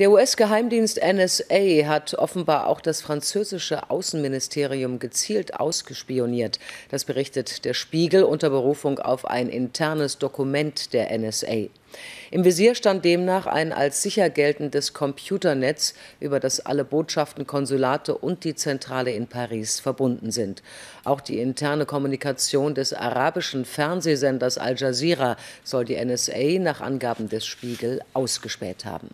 Der US-Geheimdienst NSA hat offenbar auch das französische Außenministerium gezielt ausgespioniert. Das berichtet der Spiegel unter Berufung auf ein internes Dokument der NSA. Im Visier stand demnach ein als sicher geltendes Computernetz, über das alle Botschaften, Konsulate und die Zentrale in Paris verbunden sind. Auch die interne Kommunikation des arabischen Fernsehsenders Al Jazeera soll die NSA nach Angaben des Spiegel ausgespäht haben.